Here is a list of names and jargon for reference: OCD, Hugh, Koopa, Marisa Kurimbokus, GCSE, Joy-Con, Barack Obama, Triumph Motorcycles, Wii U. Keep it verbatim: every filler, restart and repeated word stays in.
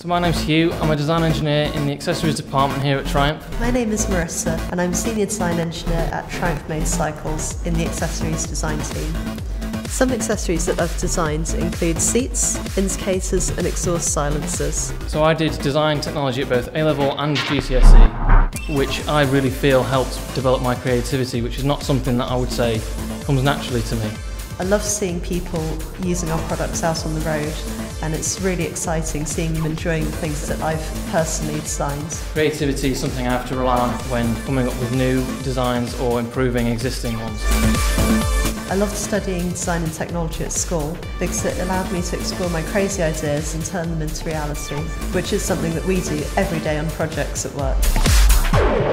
So my name's Hugh, I'm a design engineer in the accessories department here at Triumph. My name is Marissa and I'm senior design engineer at Triumph Motorcycles in the accessories design team. Some accessories that I've designed include seats, indicators and exhaust silencers. So I did design technology at both A level and G C S E, which I really feel helped develop my creativity, which is not something that I would say comes naturally to me. I love seeing people using our products out on the road, and it's really exciting seeing them enjoying the things that I've personally designed. Creativity is something I have to rely on when coming up with new designs or improving existing ones. I loved studying design and technology at school because it allowed me to explore my crazy ideas and turn them into reality, which is something that we do every day on projects at work.